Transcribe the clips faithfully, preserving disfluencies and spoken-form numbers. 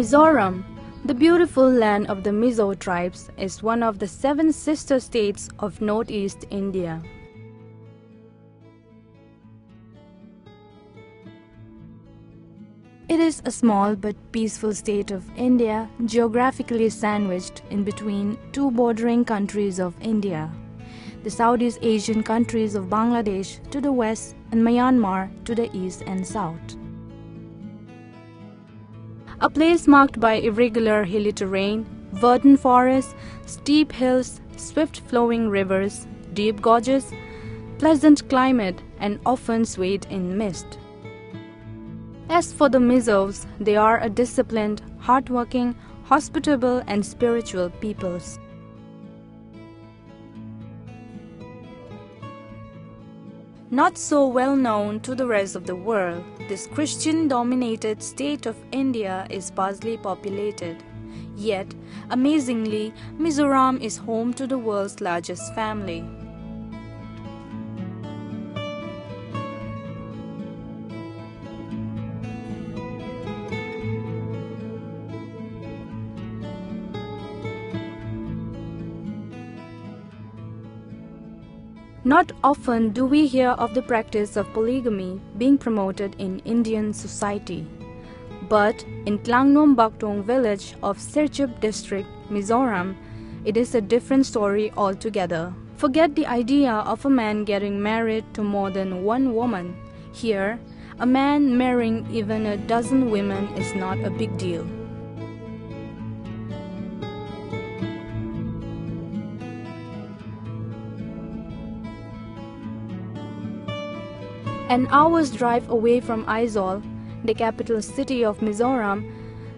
Mizoram, the beautiful land of the Mizo tribes, is one of the seven sister states of Northeast India. It is a small but peaceful state of India, geographically sandwiched in between two bordering countries of India, the Southeast Asian countries of Bangladesh to the west and Myanmar to the east and south. A place marked by irregular hilly terrain, verdant forests, steep hills, swift-flowing rivers, deep gorges, pleasant climate, and often swathed in mist. As for the Mizos, they are a disciplined, hardworking, hospitable and spiritual peoples. Not so well known to the rest of the world, this Christian-dominated state of India is sparsely populated. Yet, amazingly, Mizoram is home to the world's largest family. Not often do we hear of the practice of polygamy being promoted in Indian society. But in Tlangnuam Baktawng village of Serchhip district, Mizoram, it is a different story altogether. Forget the idea of a man getting married to more than one woman. Here, a man marrying even a dozen women is not a big deal. An hour's drive away from Aizawl, the capital city of Mizoram,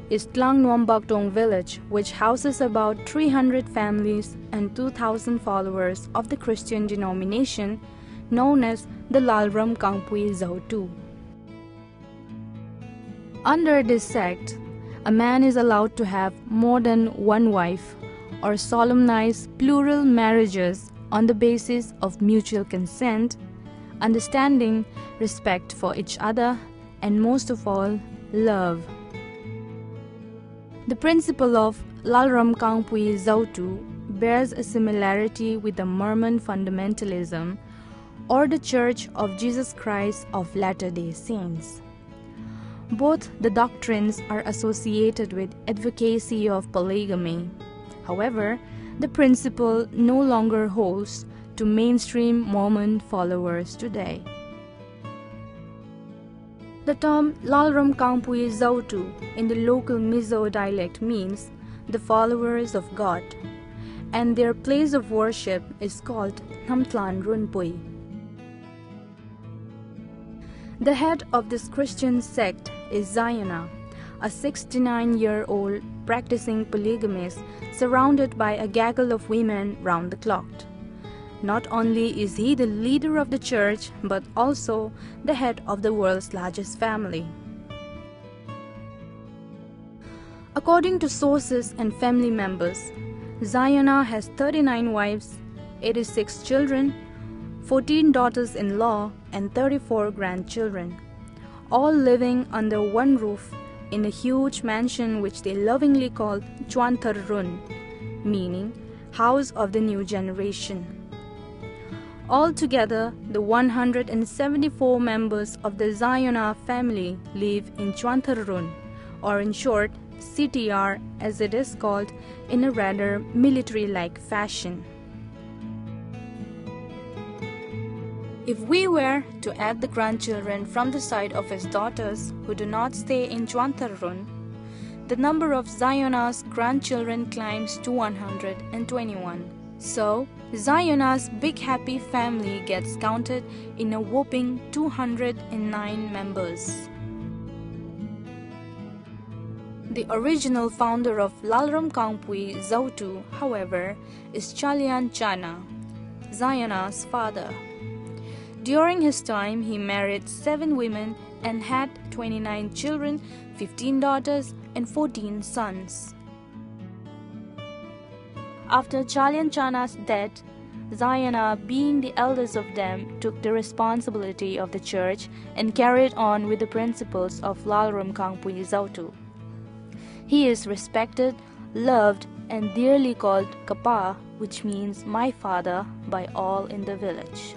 is Tlangnuam Baktawng village, which houses about three hundred families and two thousand followers of the Christian denomination known as the Lalramkawngpuizawhtu. Under this sect, a man is allowed to have more than one wife or solemnize plural marriages on the basis of mutual consent, understanding, respect for each other, and most of all, love. The principle of Lalramkawngpuizawhtu bears a similarity with the Mormon fundamentalism or the Church of Jesus Christ of Latter-day Saints. Both the doctrines are associated with advocacy of polygamy. However, the principle no longer holds to mainstream Mormon followers today. The term Lalramkawngpuizawhtu in the local Mizo dialect means the followers of God, and their place of worship is called Hnamthlanrunpui. The head of this Christian sect is Zayana, a sixty-nine-year-old practicing polygamist surrounded by a gaggle of women round the clock. Not only is he the leader of the church, but also the head of the world's largest family. According to sources and family members, Zayana has thirty-nine wives, eighty-six children, fourteen daughters-in-law and thirty-four grandchildren, all living under one roof in a huge mansion which they lovingly called Chhuanthar Run, meaning House of the New Generation. Altogether, the one hundred seventy-four members of the Ziona family live in Chhuanthar Run, or in short, C T R as it is called, in a rather military-like fashion. If we were to add the grandchildren from the side of his daughters who do not stay in Chhuanthar Run, the number of Ziona's grandchildren climbs to one hundred twenty-one. So, Ziona's big happy family gets counted in a whopping two hundred nine members. The original founder of Lalramkawngpuizawhtu, however, is Chhuanliana Chana, Ziona's father. During his time, he married seven women and had twenty-nine children, fifteen daughters, and fourteen sons. After Chhuanliana Chana's death, Zayana, being the eldest of them, took the responsibility of the church and carried on with the principles of Lalramkawngpuizawhtu. He is respected, loved, and dearly called Kapa, which means my father, by all in the village.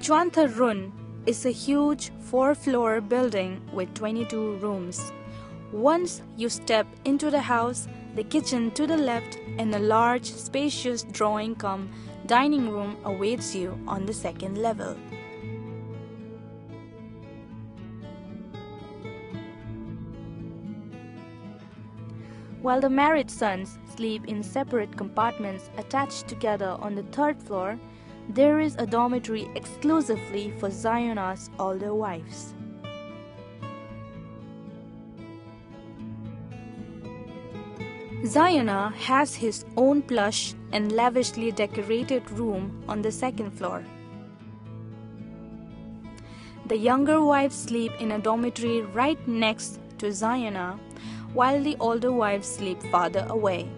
Chhuanthar Run is a huge four-floor building with twenty-two rooms. Once you step into the house, the kitchen to the left and a large spacious drawing-cum dining room awaits you on the second level. While the married sons sleep in separate compartments attached together on the third floor, there is a dormitory exclusively for Zayona's older wives. Zayana has his own plush and lavishly decorated room on the second floor. The younger wives sleep in a dormitory right next to Zayana, while the older wives sleep farther away.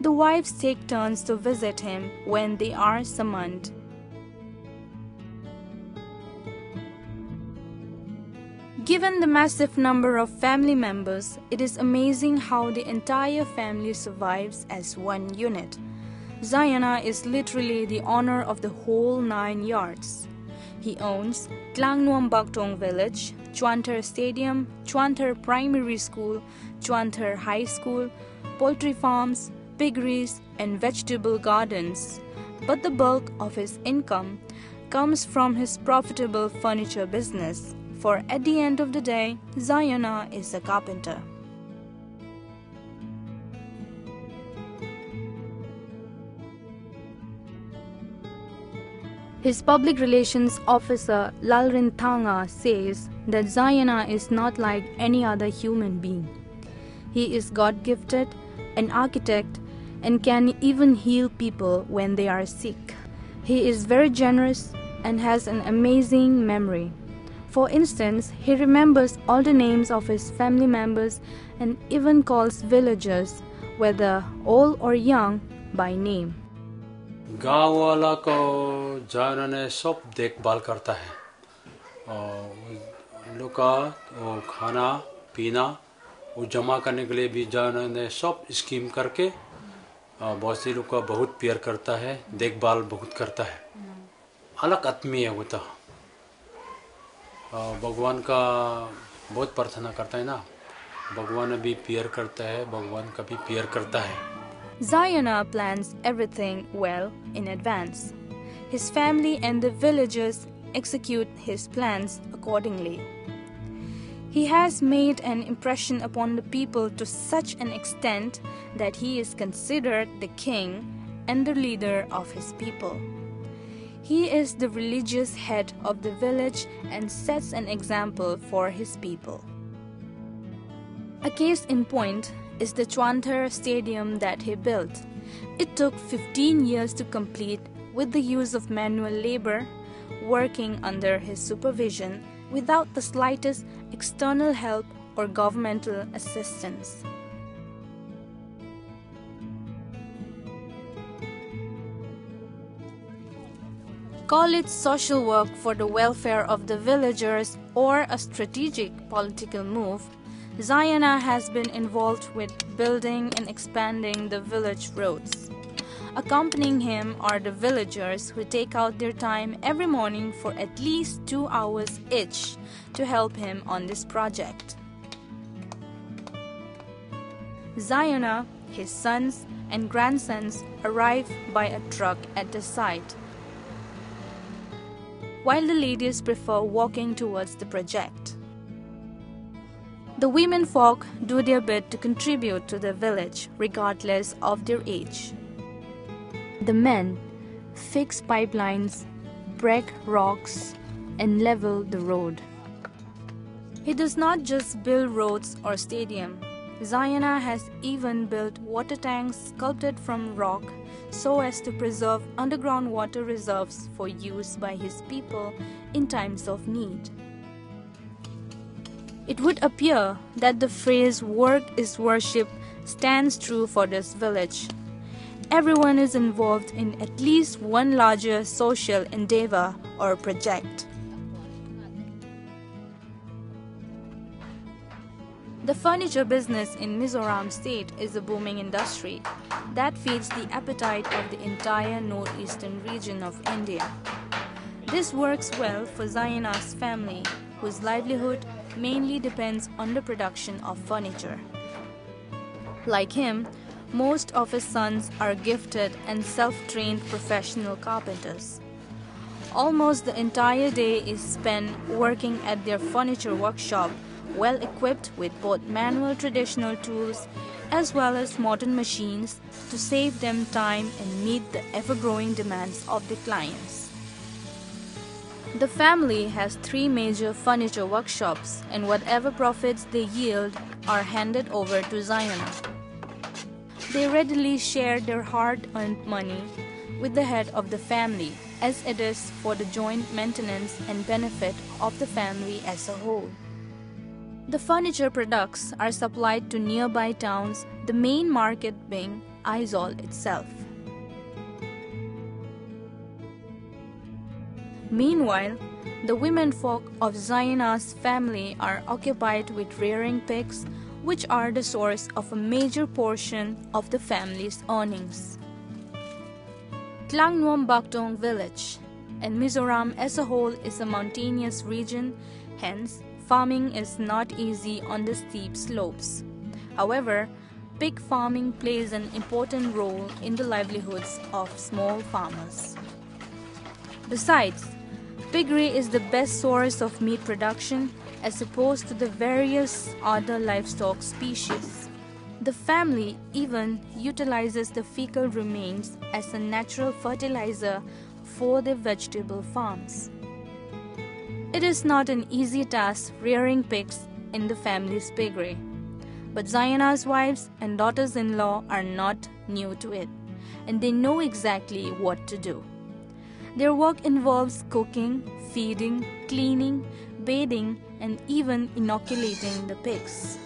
The wives take turns to visit him when they are summoned. Given the massive number of family members, it is amazing how the entire family survives as one unit. Zayana is literally the honor of the whole nine yards. He owns Tlangnuam Baktawng village, Chhuanthar Stadium, Chhuanthar Primary School, Chhuanthar High School, poultry farms, piggeries, and vegetable gardens. But the bulk of his income comes from his profitable furniture business. For at the end of the day, Zayana is a carpenter. His public relations officer Lalrin Thanga says that Zayana is not like any other human being. He is God-gifted, an architect, and can even heal people when they are sick. He is very generous and has an amazing memory. For instance, he remembers all the names of his family members and even calls villagers, whether old or young, by name. गांव वाला को जाना ने सब देखभाल करता है और लोका और खाना पीना वो जमा करने के लिए भी जाना ने सब स्कीम करके बहुत से लोग का बहुत प्यार करता है, देखभाल बहुत करता है, अलग आत्मीय होता है. भगवान का बहुत प्रार्थना करता है ना, भगवान भी प्यार करता है, भगवान का भी प्यार करता है. Zayana plans everything well in advance. His family and the villagers execute his plans accordingly. He has made an impression upon the people to such an extent that he is considered the king and the leader of his people. He is the religious head of the village and sets an example for his people. A case in point is the Chhuanthar Stadium that he built. It took fifteen years to complete with the use of manual labor, working under his supervision without the slightest external help or governmental assistance. Call it social work for the welfare of the villagers or a strategic political move, Zayana has been involved with building and expanding the village roads. Accompanying him are the villagers who take out their time every morning for at least two hours each to help him on this project. Zayana, his sons and grandsons arrive by a truck at the site, while the ladies prefer walking towards the project. The women folk do their bit to contribute to the village, regardless of their age. The men fix pipelines, break rocks, and level the road. He does not just build roads or stadium. Zayana has even built water tanks sculpted from rock so as to preserve underground water reserves for use by his people in times of need. It would appear that the phrase "work is worship" stands true for this village. Everyone is involved in at least one larger social endeavor or project. The furniture business in Mizoram state is a booming industry that feeds the appetite of the entire northeastern region of India. This works well for Zayana's family, whose livelihood mainly depends on the production of furniture. Like him, most of his sons are gifted and self-trained professional carpenters. Almost the entire day is spent working at their furniture workshop, well equipped with both manual traditional tools as well as modern machines to save them time and meet the ever-growing demands of the clients. The family has three major furniture workshops, and whatever profits they yield are handed over to Zayana. They readily share their hard-earned money with the head of the family, as it is for the joint maintenance and benefit of the family as a whole. The furniture products are supplied to nearby towns, the main market being Aizawl itself. Meanwhile, the womenfolk of Zayana's family are occupied with rearing pigs, which are the source of a major portion of the family's earnings. Tlangnuam Baktawng village in Mizoram as a whole is a mountainous region, hence farming is not easy on the steep slopes. However, pig farming plays an important role in the livelihoods of small farmers. Besides, piggery is the best source of meat production as opposed to the various other livestock species. The family even utilizes the fecal remains as a natural fertilizer for their vegetable farms. It is not an easy task rearing pigs in the family's piggery, but Zayana's wives and daughters-in-law are not new to it, and they know exactly what to do. Their work involves cooking, feeding, cleaning, bathing, and even inoculating the pigs.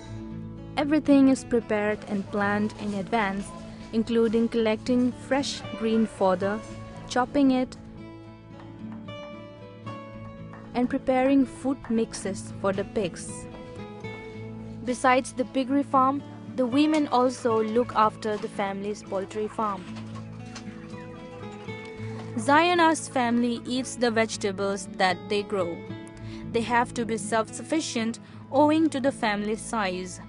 Everything is prepared and planned in advance, including collecting fresh green fodder, chopping it, and preparing food mixes for the pigs. Besides the piggery farm, the women also look after the family's poultry farm. Zayana's family eats the vegetables that they grow. They have to be self-sufficient owing to the family size.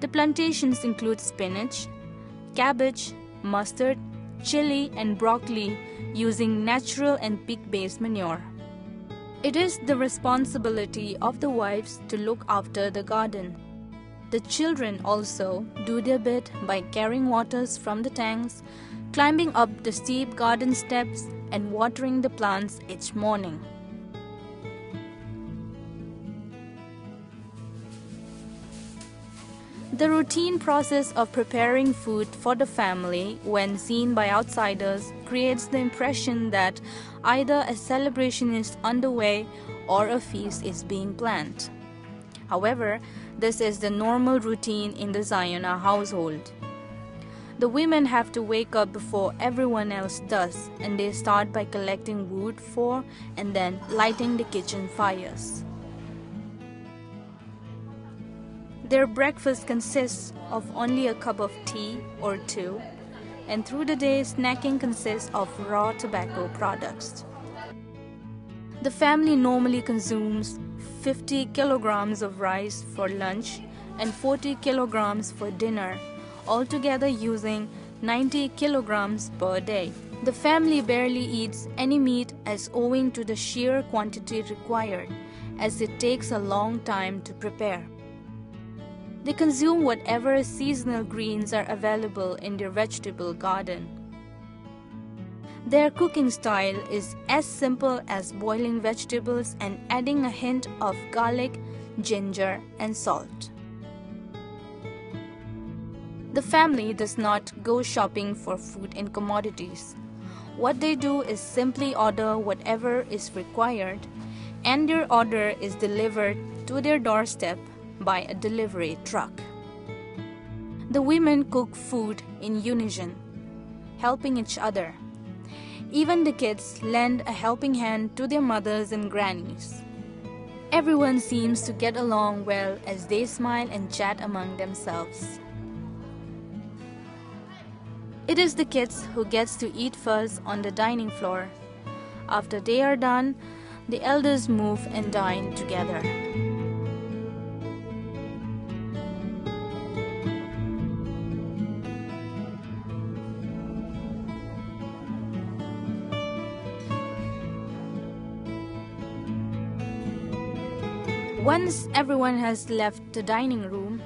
The plantations include spinach, cabbage, mustard, chili and broccoli using natural and pig-based manure. It is the responsibility of the wives to look after the garden. The children also do their bit by carrying waters from the tanks, climbing up the steep garden steps and watering the plants each morning. The routine process of preparing food for the family, when seen by outsiders, creates the impression that either a celebration is underway or a feast is being planned. However, this is the normal routine in the Ziona household. The women have to wake up before everyone else does, and they start by collecting wood for and then lighting the kitchen fires. Their breakfast consists of only a cup of tea or two, and through the day, snacking consists of raw tobacco products. The family normally consumes fifty kilograms of rice for lunch and forty kilograms for dinner, altogether using ninety kilograms per day. The family barely eats any meat as owing to the sheer quantity required, as it takes a long time to prepare. They consume whatever seasonal greens are available in their vegetable garden. Their cooking style is as simple as boiling vegetables and adding a hint of garlic, ginger, and salt. The family does not go shopping for food and commodities. What they do is simply order whatever is required, and their order is delivered to their doorstep by a delivery truck. The women cook food in unison, helping each other. Even the kids lend a helping hand to their mothers and grannies. Everyone seems to get along well as they smile and chat among themselves. It is the kids who gets to eat first on the dining floor. After they are done, the elders move and dine together. Once everyone has left the dining room,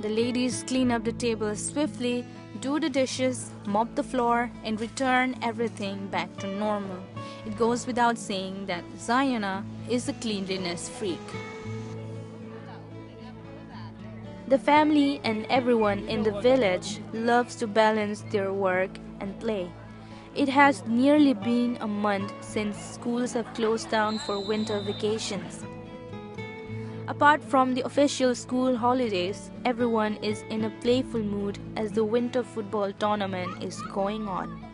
the ladies clean up the table swiftly, do the dishes, mop the floor, and return everything back to normal. It goes without saying that Zayana is a cleanliness freak. The family and everyone in the village loves to balance their work and play. It has nearly been a month since schools have closed down for winter vacations. Apart from the official school holidays, everyone is in a playful mood as the winter football tournament is going on.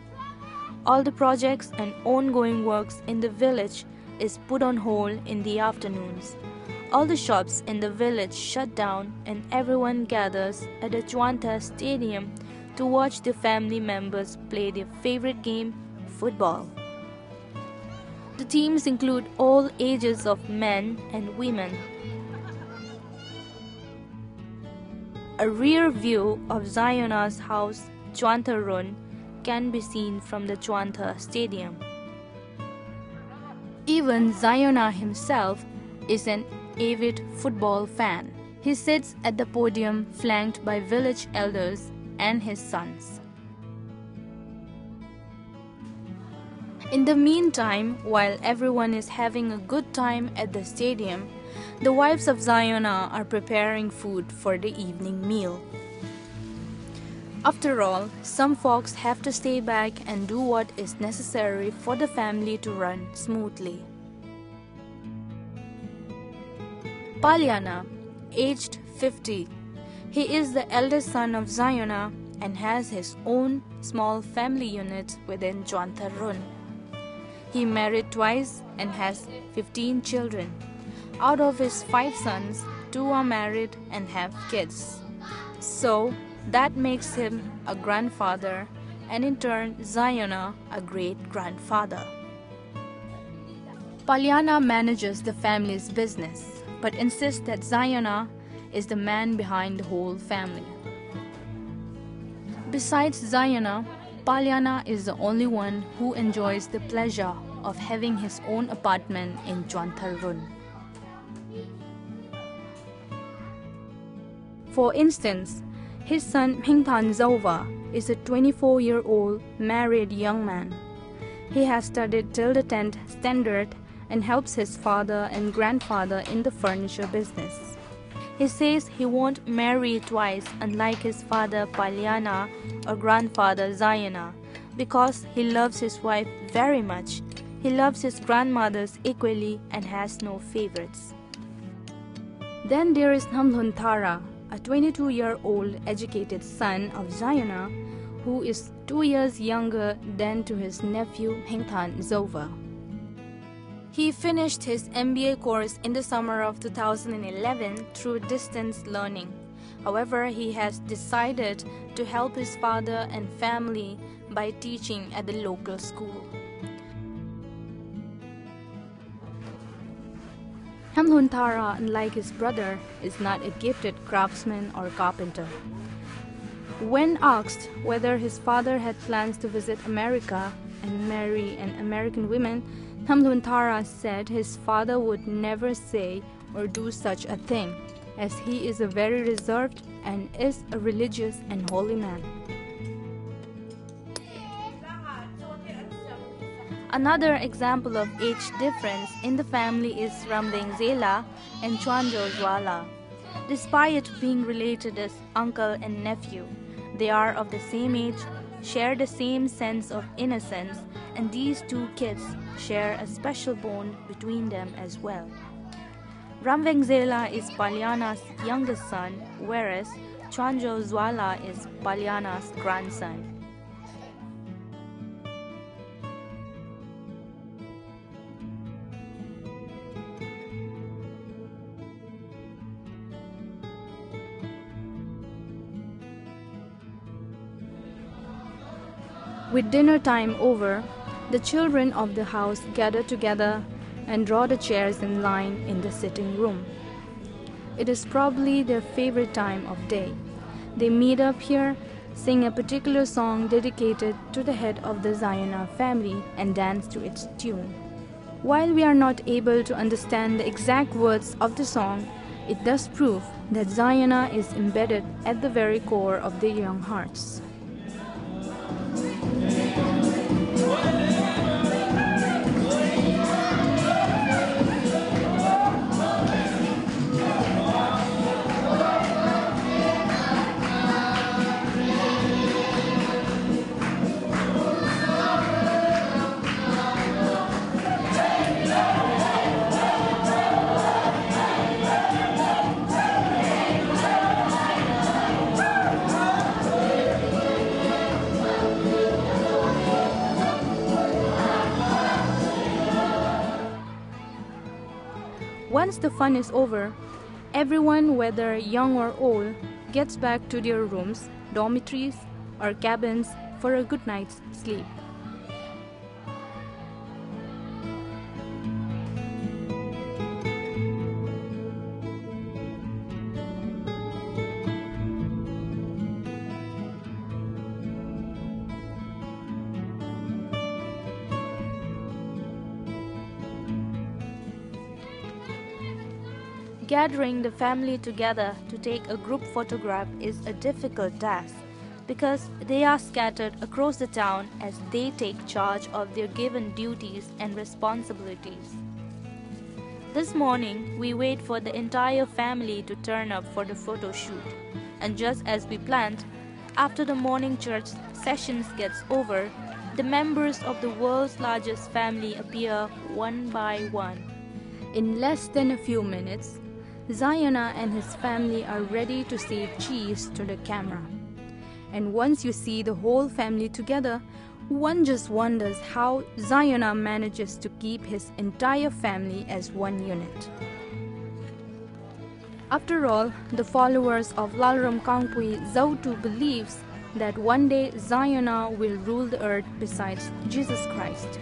All the projects and ongoing works in the village is put on hold in the afternoons. All the shops in the village shut down and everyone gathers at the Chhuanthar Stadium to watch the family members play their favorite game, football. The teams include all ages of men and women. A rear view of Ziona's house, Chhuanthar Run, can be seen from the Chhuanthar Stadium. Even Ziona himself is an avid football fan. He sits at the podium flanked by village elders and his sons. In the meantime, while everyone is having a good time at the stadium, the wives of Ziona are preparing food for the evening meal. After all, some folks have to stay back and do what is necessary for the family to run smoothly. Paliana, aged fifty. He is the eldest son of Ziona and has his own small family unit within Chhuanthar Run. He married twice and has fifteen children. Out of his five sons, two are married and have kids. So that makes him a grandfather and in turn Ziona a great-grandfather. Paliana manages the family's business but insists that Ziona is the man behind the whole family. Besides Ziona, Paliana is the only one who enjoys the pleasure of having his own apartment in Chhuanthar Run. For instance, his son Mingthan Zauwa is a twenty-four-year-old married young man. He has studied till the tenth standard and helps his father and grandfather in the furniture business. He says he won't marry twice unlike his father Paliana or grandfather Zayana because he loves his wife very much. He loves his grandmothers equally and has no favorites. Then there is Namdun Thara, a twenty-two-year-old educated son of Zayana, who is two years younger than to his nephew Hingtan Zova. He finished his M B A course in the summer of two thousand eleven through distance learning. However, he has decided to help his father and family by teaching at the local school. Hnamthlanrunpui Thara, unlike his brother, is not a gifted craftsman or carpenter. When asked whether his father had plans to visit America and marry an American woman, Hnamthlanrunpui Thara said his father would never say or do such a thing, as he is a very reserved and is a religious and holy man. Another example of age difference in the family is Ramvengzela and Chuanjozwala. Despite being related as uncle and nephew, they are of the same age, share the same sense of innocence, and these two kids share a special bond between them as well. Ramvengzela is Paliana's youngest son, whereas Chuanjozwala is Paliana's grandson. With dinner time over, the children of the house gather together and draw the chairs in line in the sitting room. It is probably their favorite time of day. They meet up here, sing a particular song dedicated to the head of the Zayana family, and dance to its tune. While we are not able to understand the exact words of the song, it does prove that Zayana is embedded at the very core of their young hearts. Once the fun is over, everyone, whether young or old, gets back to their rooms, dormitories, or cabins for a good night's sleep. Gathering the family together to take a group photograph is a difficult task because they are scattered across the town as they take charge of their given duties and responsibilities. This morning, we wait for the entire family to turn up for the photo shoot. And just as we planned, after the morning church sessions gets over, the members of the world's largest family appear one by one. In less than a few minutes, Zayana and his family are ready to say cheese to the camera. And once you see the whole family together, one just wonders how Zayana manages to keep his entire family as one unit. After all, the followers of Lalramkawngpuizawhtu believes that one day Zayana will rule the earth besides Jesus Christ.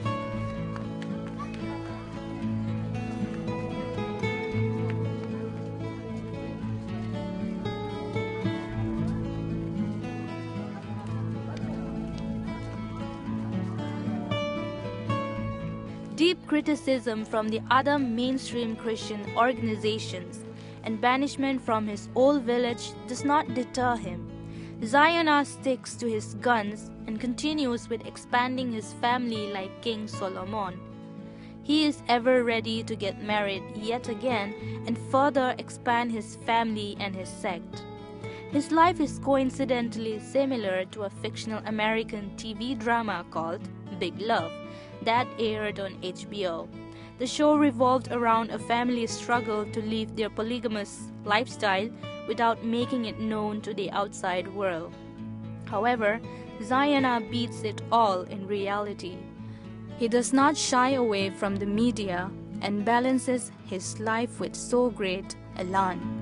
Deep criticism from the other mainstream Christian organizations and banishment from his old village does not deter him. Zayana sticks to his guns and continues with expanding his family like King Solomon. He is ever ready to get married yet again and further expand his family and his sect. His life is coincidentally similar to a fictional American T V drama called Big Love that aired on H B O. The show revolved around a family's struggle to live their polygamous lifestyle without making it known to the outside world. However, Zayana beats it all in reality. He does not shy away from the media and balances his life with so great elan.